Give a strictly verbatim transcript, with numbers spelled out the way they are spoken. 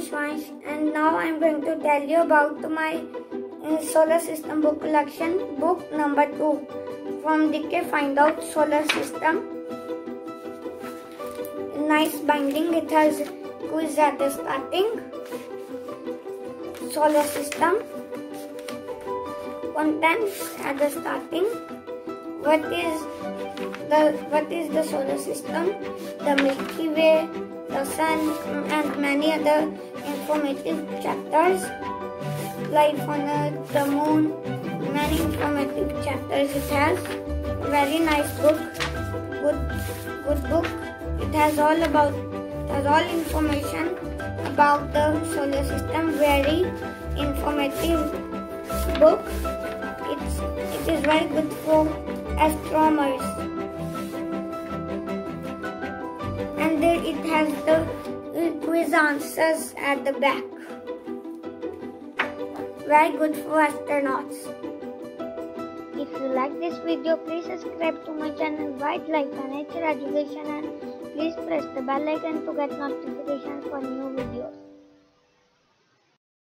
Vishwansh, and now I am going to tell you about my solar system book collection, book number two from D K. Find out solar system. Nice binding, it has quiz at the starting. Solar system contents at the starting. What is the what is the solar system? The Milky Way, the Sun, and many other informative chapters. Life on Earth, the Moon, many informative chapters it has. Very nice book, good good book. It has all about it has all information about the solar system. Very informative book. It's it is very good for astronomers, and it has the quiz answers at the back. Very good for astronauts. If you like this video, please subscribe to my channel White Life and Nature Education, and please press the bell icon to get notifications for new videos.